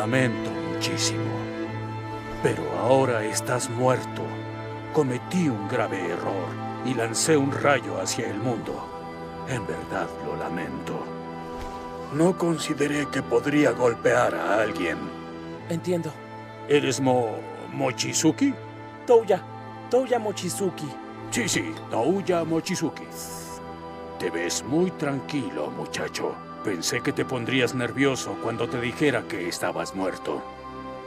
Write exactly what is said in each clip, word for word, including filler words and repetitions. lamento muchísimo, pero ahora estás muerto. Cometí un grave error y lancé un rayo hacia el mundo. En verdad lo lamento. No consideré que podría golpear a alguien. Entiendo. ¿Eres Mo... Mochizuki? Touya. Touya Mochizuki. Sí, sí, Touya Mochizuki. Te ves muy tranquilo, muchacho. Pensé que te pondrías nervioso cuando te dijera que estabas muerto.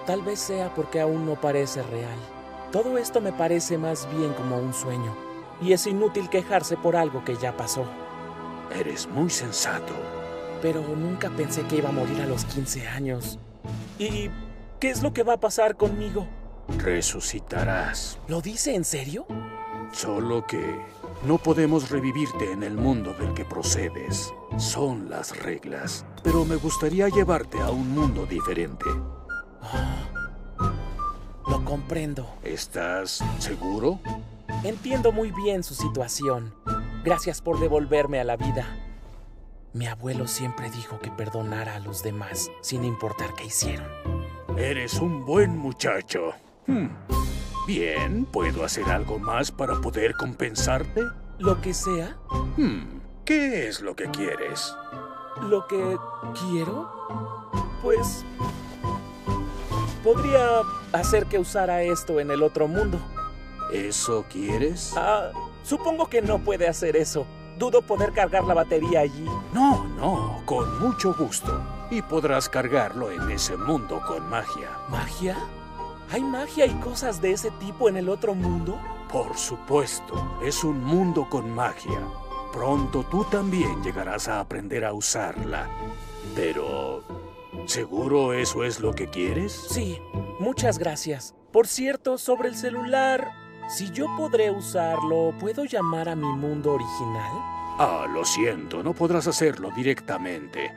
Tal vez sea porque aún no parece real. Todo esto me parece más bien como un sueño. Y es inútil quejarse por algo que ya pasó. Eres muy sensato. Pero nunca pensé que iba a morir a los quince años. ¿Y qué es lo que va a pasar conmigo? Resucitarás. ¿Lo dice en serio? Solo que no podemos revivirte en el mundo del que procedes. Son las reglas. Pero me gustaría llevarte a un mundo diferente. Oh, lo comprendo. ¿Estás seguro? Entiendo muy bien su situación. Gracias por devolverme a la vida. Mi abuelo siempre dijo que perdonara a los demás, sin importar qué hicieron. Eres un buen muchacho. Hmm. Bien, ¿puedo hacer algo más para poder compensarte? ¿Lo que sea? Hmm. ¿Qué es lo que quieres? ¿Lo que quiero? Pues... podría hacer que usara esto en el otro mundo. ¿Eso quieres? Ah... Supongo que no puede hacer eso. Dudo poder cargar la batería allí. No, no, con mucho gusto. Y podrás cargarlo en ese mundo con magia. ¿Magia? ¿Hay magia y cosas de ese tipo en el otro mundo? Por supuesto, es un mundo con magia. Pronto tú también llegarás a aprender a usarla. Pero... ¿seguro eso es lo que quieres? Sí, muchas gracias. Por cierto, sobre el celular... si yo podré usarlo, ¿puedo llamar a mi mundo original? Ah, lo siento, no podrás hacerlo directamente.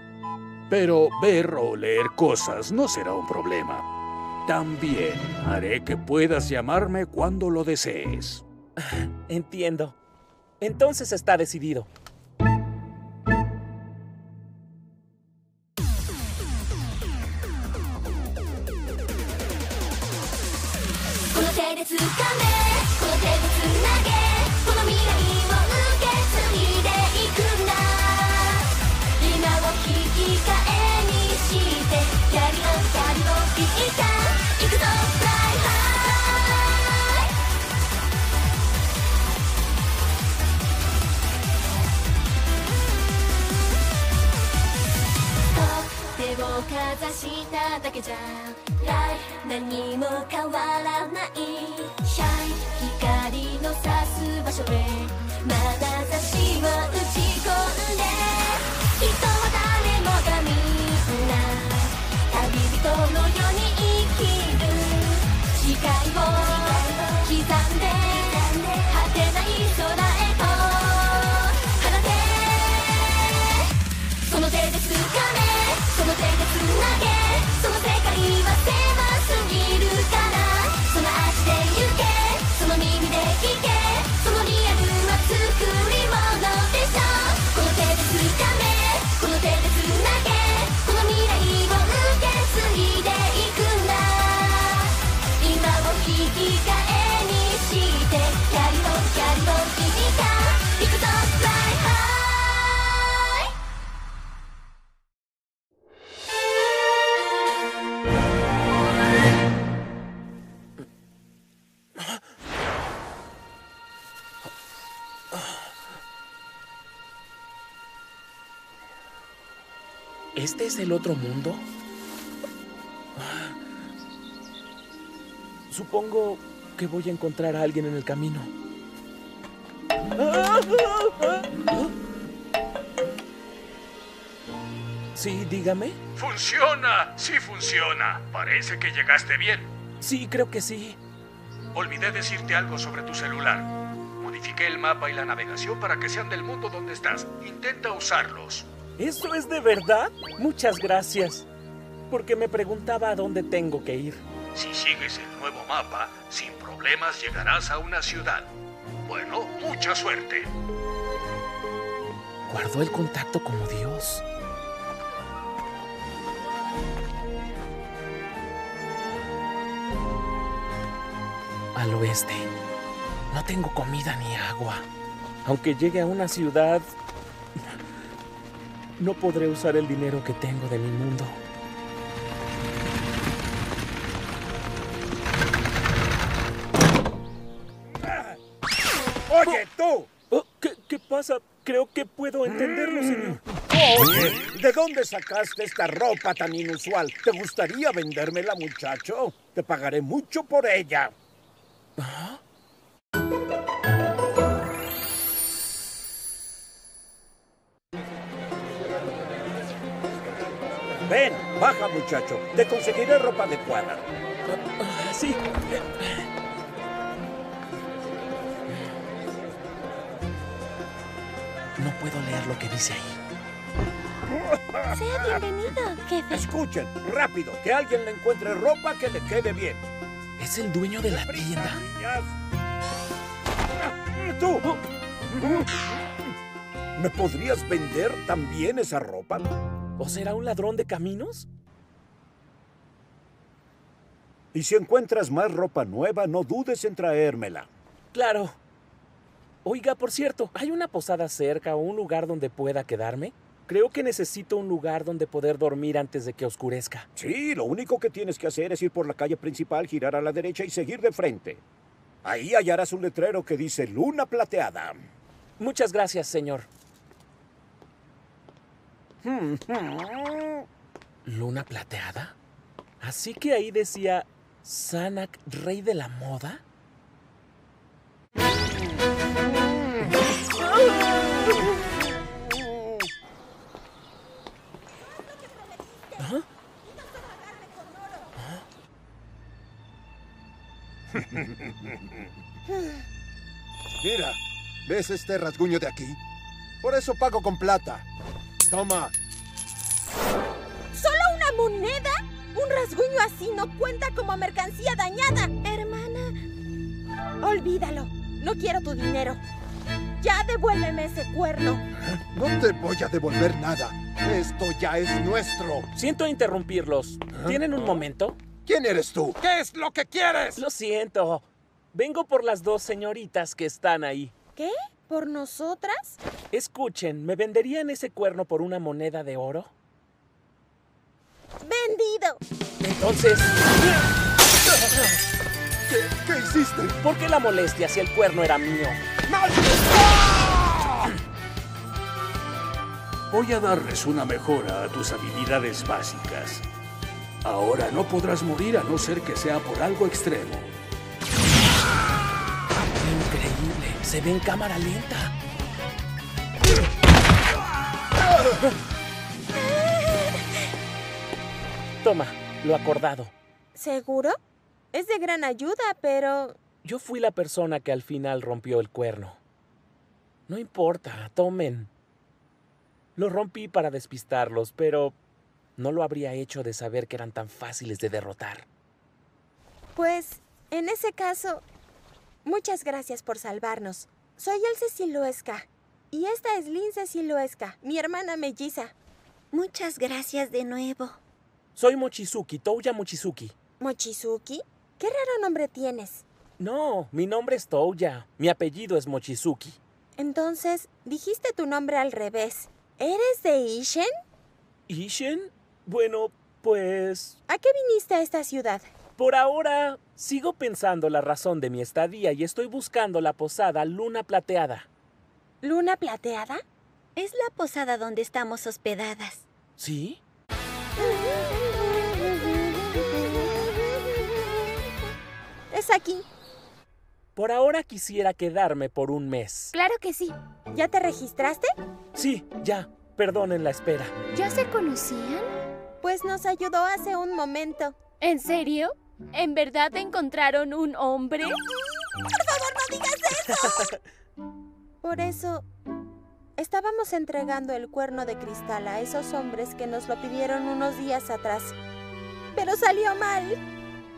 Pero ver o leer cosas no será un problema. También haré que puedas llamarme cuando lo desees. Entiendo. Entonces está decidido. ¿Este es el otro mundo? Supongo que voy a encontrar a alguien en el camino. Sí, dígame. ¡Funciona! ¡Sí funciona! Parece que llegaste bien. Sí, creo que sí. Olvidé decirte algo sobre tu celular. Modifiqué el mapa y la navegación para que sean del mundo donde estás. Intenta usarlos. ¿Eso es de verdad? Muchas gracias, porque me preguntaba a dónde tengo que ir. Si sigues el nuevo mapa, sin problemas llegarás a una ciudad. Bueno, mucha suerte. Guardó el contacto como Dios. al oeste. No tengo comida ni agua. Aunque llegue a una ciudad, no podré usar el dinero que tengo de mi mundo. ¡Oye, tú! ¿Qué, qué pasa? Creo que puedo entenderlo, señor. Oye, ¿de dónde sacaste esta ropa tan inusual? ¿Te gustaría vendérmela, muchacho? Te pagaré mucho por ella. ¿Ah? Ven, baja, muchacho. Te conseguiré ropa adecuada. Uh, uh, sí. No puedo leer lo que dice ahí. Sea bienvenido, jefe. Escuchen, rápido, que alguien le encuentre ropa que le quede bien. Es el dueño de la tienda. ¡Tú! ¿Me podrías vender también esa ropa? ¿O será un ladrón de caminos? Y si encuentras más ropa nueva, no dudes en traérmela. Claro. Oiga, por cierto, ¿hay una posada cerca o un lugar donde pueda quedarme? Creo que necesito un lugar donde poder dormir antes de que oscurezca. Sí, lo único que tienes que hacer es ir por la calle principal, girar a la derecha y seguir de frente. Ahí hallarás un letrero que dice Luna Plateada. Muchas gracias, señor. ¿Luna Plateada? Así que ahí decía Sanak, rey de la moda. ¿Ah? ¿Ah? Mira, ¿ves este rasguño de aquí? Por eso pago con plata. Toma. ¿Solo una moneda? Un rasguño así no cuenta como mercancía dañada. Hermana, olvídalo. No quiero tu dinero. Ya devuélveme ese cuerno. No te voy a devolver nada. Esto ya es nuestro. Siento interrumpirlos. ¿Tienen un momento? ¿Quién eres tú? ¿Qué es lo que quieres? Lo siento. Vengo por las dos señoritas que están ahí. ¿Qué? ¿Por nosotras? Escuchen, ¿me venderían ese cuerno por una moneda de oro? ¡Vendido! Entonces... ¿Qué, ¿Qué hiciste? ¿Por qué la molestia si el cuerno era mío? Voy a darles una mejora a tus habilidades básicas. Ahora no podrás morir a no ser que sea por algo extremo. Increíble, se ve en cámara lenta. Toma, lo acordado. ¿Seguro? Es de gran ayuda, pero... Yo fui la persona que al final rompió el cuerno. No importa, tomen. Lo rompí para despistarlos, pero no lo habría hecho de saber que eran tan fáciles de derrotar. Pues, en ese caso, muchas gracias por salvarnos. Soy Elze Silhoueska y esta es Linze Silhoueska, mi hermana melliza. Muchas gracias de nuevo. Soy Mochizuki, Touya Mochizuki. ¿Mochizuki? ¡Qué raro nombre tienes! No, mi nombre es Touya. Mi apellido es Mochizuki. Entonces, dijiste tu nombre al revés. ¿Eres de Ishen? ¿Ishen? Bueno, pues... ¿A qué viniste a esta ciudad? Por ahora, sigo pensando la razón de mi estadía y estoy buscando la posada Luna Plateada. ¿Luna Plateada? Es la posada donde estamos hospedadas. ¿Sí? Es aquí. Por ahora quisiera quedarme por un mes. Claro que sí. ¿Ya te registraste? Sí, ya. Perdonen la espera. ¿Ya se conocían? Pues nos ayudó hace un momento. ¿En serio? ¿En verdad encontraron un hombre? ¡Por favor, no digas eso! Por eso, estábamos entregando el cuerno de cristal a esos hombres que nos lo pidieron unos días atrás. Pero salió mal.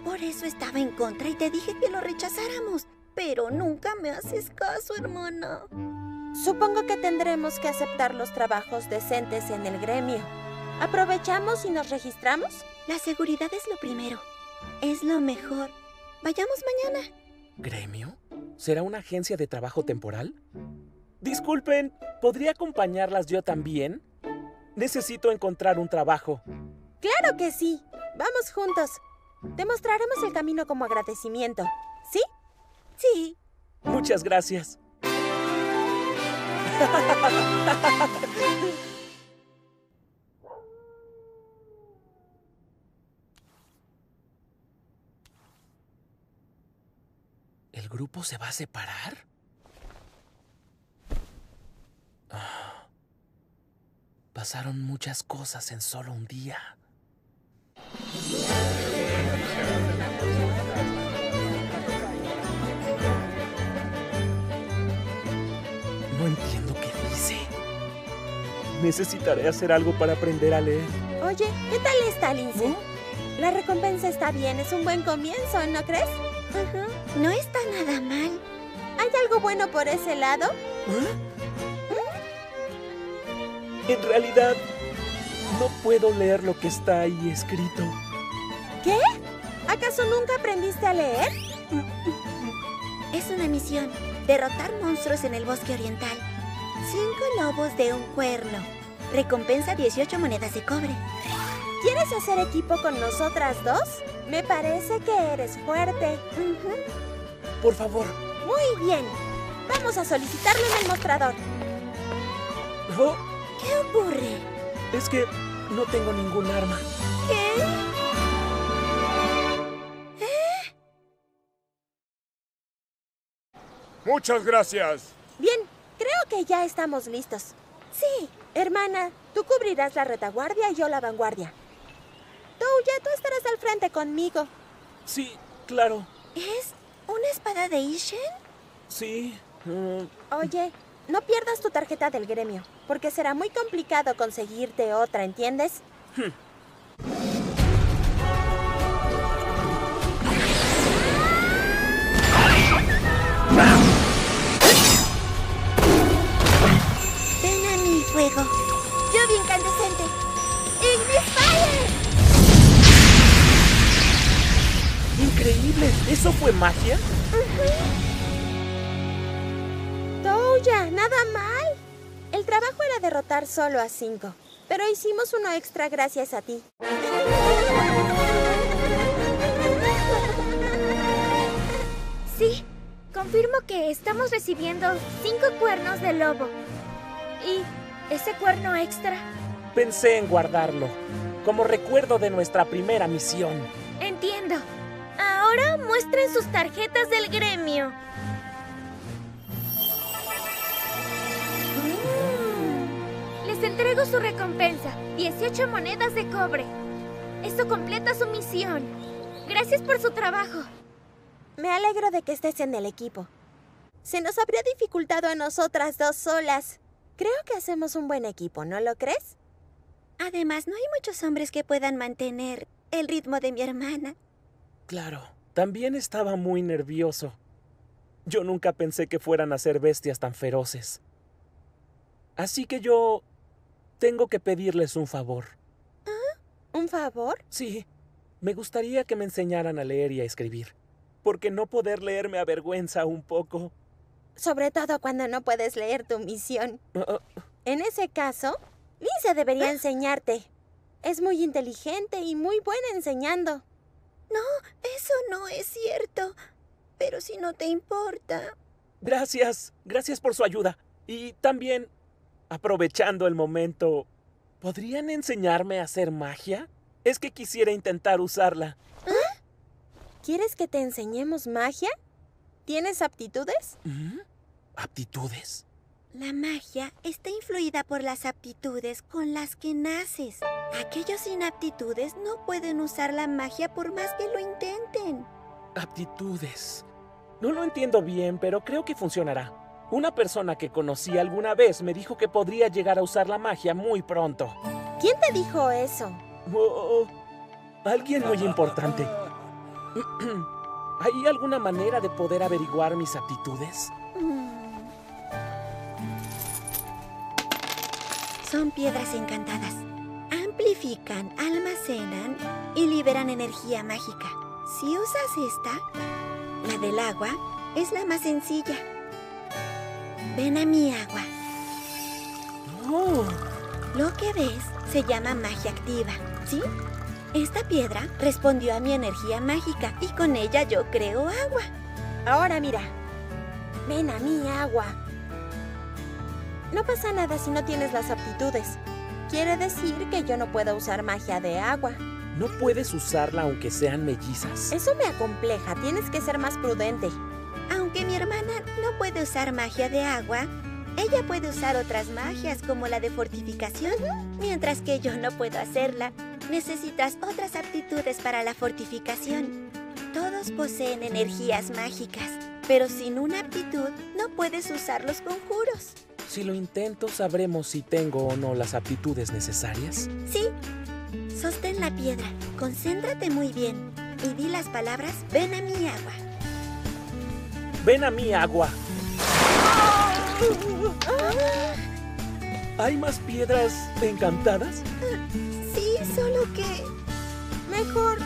Por eso estaba en contra y te dije que lo rechazáramos. Pero nunca me haces caso, hermana. Supongo que tendremos que aceptar los trabajos decentes en el gremio. ¿Aprovechamos y nos registramos? La seguridad es lo primero. Es lo mejor. Vayamos mañana. ¿Gremio? ¿Será una agencia de trabajo temporal? Disculpen, ¿podría acompañarlas yo también? Necesito encontrar un trabajo. ¡Claro que sí! ¡Vamos juntos! Te mostraremos el camino como agradecimiento. ¿Sí? Sí. Muchas gracias. ¿El grupo se va a separar? Ah. Pasaron muchas cosas en solo un día. No entiendo qué dice. Necesitaré hacer algo para aprender a leer. Oye, ¿qué tal está, Linze? ¿Eh? La recompensa está bien, es un buen comienzo, ¿no crees? Ajá. No está nada mal. ¿Hay algo bueno por ese lado? ¿Eh? ¿Eh? En realidad, no puedo leer lo que está ahí escrito. ¿Qué? ¿Acaso nunca aprendiste a leer? Es una misión. Derrotar monstruos en el bosque oriental. Cinco lobos de un cuerno. Recompensa dieciocho monedas de cobre. ¿Quieres hacer equipo con nosotras dos? Me parece que eres fuerte. Uh-huh. Por favor. Muy bien. Vamos a solicitarlo en el mostrador. ¿Oh? ¿Qué ocurre? Es que no tengo ningún arma. ¿Qué? ¡Muchas gracias! Bien, creo que ya estamos listos. Sí, hermana, tú cubrirás la retaguardia y yo la vanguardia. Touya, tú estarás al frente conmigo. Sí, claro. ¿Es una espada de Ishen? Sí. Uh... Oye, no pierdas tu tarjeta del gremio, porque será muy complicado conseguirte otra, ¿entiendes? Hmm. Fuego. Lluvia incandescente. ¡Ignis Fire! Increíble. ¿Eso fue magia? Uh-huh. Touya, nada mal. El trabajo era derrotar solo a cinco, pero hicimos uno extra gracias a ti. Sí, confirmo que estamos recibiendo cinco cuernos de lobo. Y... ¿ese cuerno extra? Pensé en guardarlo, como recuerdo de nuestra primera misión. Entiendo. Ahora muestren sus tarjetas del gremio. Mm. Les entrego su recompensa, dieciocho monedas de cobre. Esto completa su misión. Gracias por su trabajo. Me alegro de que estés en el equipo. Se nos habría dificultado a nosotras dos solas. Creo que hacemos un buen equipo, ¿no lo crees? Además, no hay muchos hombres que puedan mantener el ritmo de mi hermana. Claro, también estaba muy nervioso. Yo nunca pensé que fueran a ser bestias tan feroces. Así que yo tengo que pedirles un favor. ¿Ah? ¿Un favor? Sí, me gustaría que me enseñaran a leer y a escribir, porque no poder leer me avergüenza un poco. Sobre todo cuando no puedes leer tu misión. En ese caso, Linze debería enseñarte. Es muy inteligente y muy buena enseñando. No, eso no es cierto. Pero si no te importa... Gracias. Gracias por su ayuda. Y también, aprovechando el momento, ¿podrían enseñarme a hacer magia? Es que quisiera intentar usarla. ¿Ah? ¿Quieres que te enseñemos magia? ¿Tienes aptitudes? ¿Mm? ¿Aptitudes? La magia está influida por las aptitudes con las que naces. Aquellos sin aptitudes no pueden usar la magia por más que lo intenten. Aptitudes. No lo entiendo bien, pero creo que funcionará. Una persona que conocí alguna vez me dijo que podría llegar a usar la magia muy pronto. ¿Quién te dijo eso? Oh, oh. Alguien muy importante. ¿Hay alguna manera de poder averiguar mis aptitudes? Son piedras encantadas. Amplifican, almacenan y liberan energía mágica. Si usas esta, La del agua es la más sencilla. Ven a mi agua. Oh. Lo que ves se llama magia activa, ¿sí? Esta piedra respondió a mi energía mágica y con ella yo creo agua. Ahora mira. Ven a mi agua. No pasa nada si no tienes las aptitudes. Quiere decir que yo no puedo usar magia de agua. No puedes usarla aunque sean mellizas. Eso me acompleja. Tienes que ser más prudente. Aunque mi hermana no puede usar magia de agua, ella puede usar otras magias como la de fortificación. Mientras que yo no puedo hacerla, necesitas otras aptitudes para la fortificación. Todos poseen energías mágicas, pero sin una aptitud no puedes usar los conjuros. Si lo intento, ¿sabremos si tengo o no las aptitudes necesarias? Sí. Sostén la piedra, concéntrate muy bien y di las palabras, ven a mi agua. Ven a mi agua. ¿Hay más piedras encantadas? Sí, solo que... Mejor,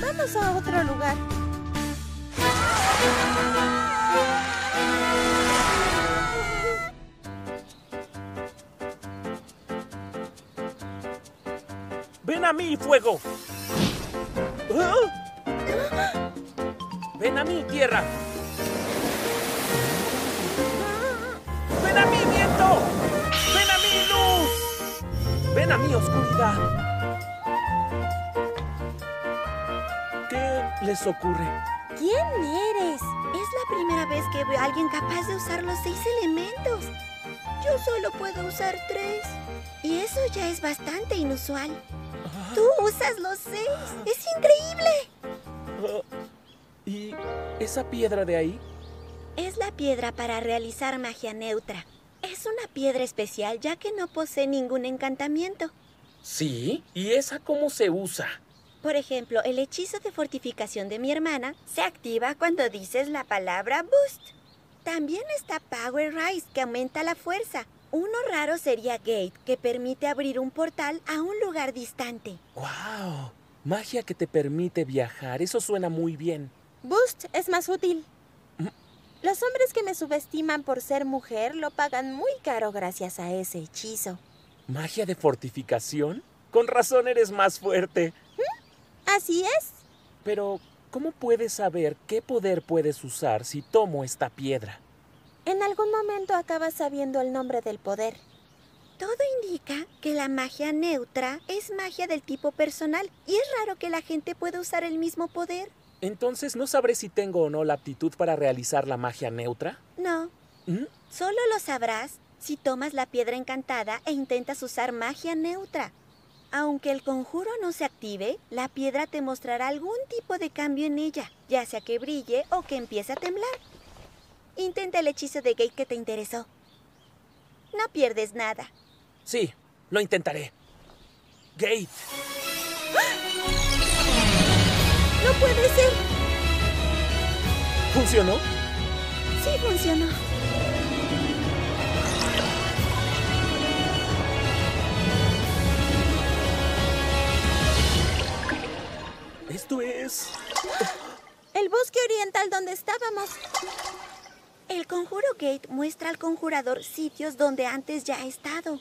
vamos a otro lugar. ¡Ven a mí, fuego! ¿Ah? ¡Ven a mí, tierra! ¡Ven a mí, viento! ¡Ven a mí, luz! ¡Ven a mí, oscuridad! ¿Qué les ocurre? ¿Quién eres? Es la primera vez que veo a alguien capaz de usar los seis elementos. Yo solo puedo usar tres. Y eso ya es bastante inusual. Tú usas los seis. ¡Es increíble! ¿Y esa piedra de ahí? Es la piedra para realizar magia neutra. Es una piedra especial ya que no posee ningún encantamiento. ¿Sí? ¿Y esa cómo se usa? Por ejemplo, el hechizo de fortificación de mi hermana se activa cuando dices la palabra boost. También está Power Rise, que aumenta la fuerza. Uno raro sería Gate, que permite abrir un portal a un lugar distante. ¡Wow! Magia que te permite viajar. Eso suena muy bien. Boost es más útil. ¿Mm? Los hombres que me subestiman por ser mujer lo pagan muy caro gracias a ese hechizo. ¿Magia de fortificación? Con razón eres más fuerte. ¿Mm? Así es. Pero, ¿cómo puedes saber qué poder puedes usar si tomo esta piedra? En algún momento acabas sabiendo el nombre del poder. Todo indica que la magia neutra es magia del tipo personal y es raro que la gente pueda usar el mismo poder. Entonces, ¿no sabré si tengo o no la aptitud para realizar la magia neutra? No. ¿Mm? Solo lo sabrás si tomas la piedra encantada e intentas usar magia neutra. Aunque el conjuro no se active, la piedra te mostrará algún tipo de cambio en ella, ya sea que brille o que empiece a temblar. Intenta el hechizo de Gate que te interesó. No pierdes nada. Sí, lo intentaré. Gate. ¡Ah! ¡No puede ser! ¿Funcionó? Sí, funcionó. Esto es... el bosque oriental donde estábamos. El conjuro Gate muestra al conjurador sitios donde antes ya ha estado.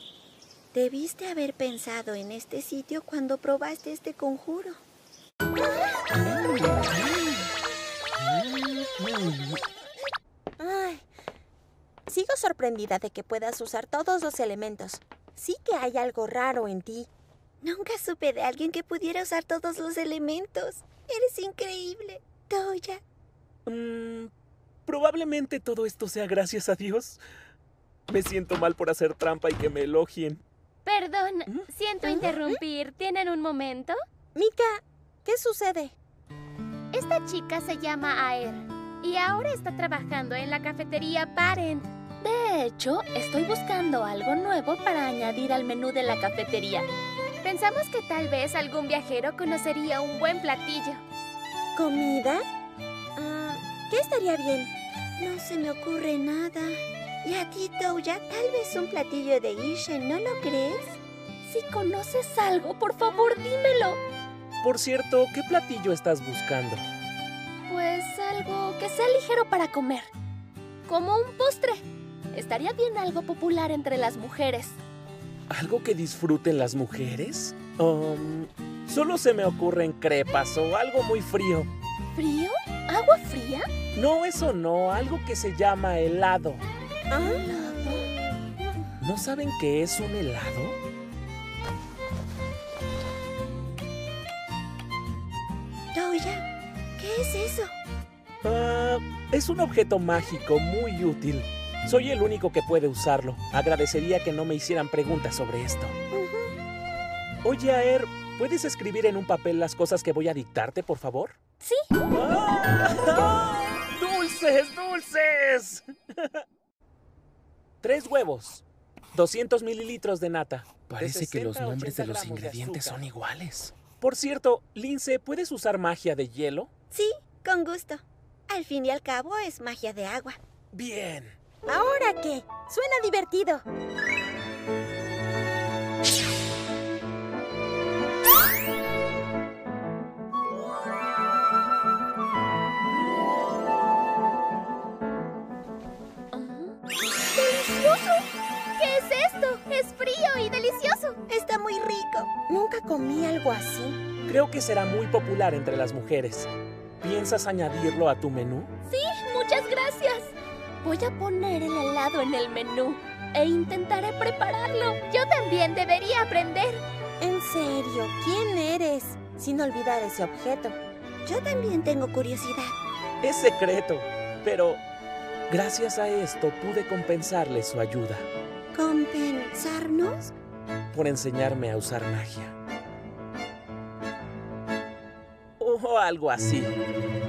Debiste haber pensado en este sitio cuando probaste este conjuro. Ay, sigo sorprendida de que puedas usar todos los elementos. Sí que hay algo raro en ti. Nunca supe de alguien que pudiera usar todos los elementos. Eres increíble, Touya. Mmm... Probablemente todo esto sea gracias a Dios. Me siento mal por hacer trampa y que me elogien. Perdón, ¿Mm? siento ¿Mm? interrumpir. ¿Tienen un momento? Mika, ¿qué sucede? Esta chica se llama Aer y ahora está trabajando en la cafetería Parent. De hecho, estoy buscando algo nuevo para añadir al menú de la cafetería. Pensamos que tal vez algún viajero conocería un buen platillo. ¿Comida? Uh, ¿Qué estaría bien? No se me ocurre nada. Y a ti, Touya, tal vez un platillo de Ishen, ¿no lo crees? Si conoces algo, por favor, dímelo. Por cierto, ¿qué platillo estás buscando? pues algo que sea ligero para comer. Como un postre. Estaría bien algo popular entre las mujeres. ¿Algo que disfruten las mujeres? Um, solo se me ocurren crepas o algo muy frío. ¿Frío? ¿Agua fría? No, eso no. Algo que se llama helado. ¿Ah? ¿Helado? ¿No saben qué es un helado? Touya, ¿qué es eso? Uh, es un objeto mágico muy útil. Soy el único que puede usarlo. Agradecería que no me hicieran preguntas sobre esto. Uh-huh. Oye, Aer, ¿puedes escribir en un papel las cosas que voy a dictarte, por favor? Sí. ¡Ah! ¡Dulces, dulces! Tres huevos, doscientos mililitros de nata. Parece que los nombres de los ingredientes son iguales. Por cierto, Linze, ¿puedes usar magia de hielo? Sí, con gusto. Al fin y al cabo es magia de agua. Bien. ¿Ahora qué? Suena divertido. ¡Delicioso! ¿Qué es esto? Es frío y delicioso. Está muy rico. Nunca comí algo así. Creo que será muy popular entre las mujeres. ¿Piensas añadirlo a tu menú? Sí, muchas gracias. Voy a poner el helado en el menú e intentaré prepararlo. Yo también debería aprender. En serio, ¿quién eres? Sin olvidar ese objeto. Yo también tengo curiosidad. Es secreto, pero gracias a esto pude compensarle su ayuda. ¿Compensarnos? Por enseñarme a usar magia. O algo así.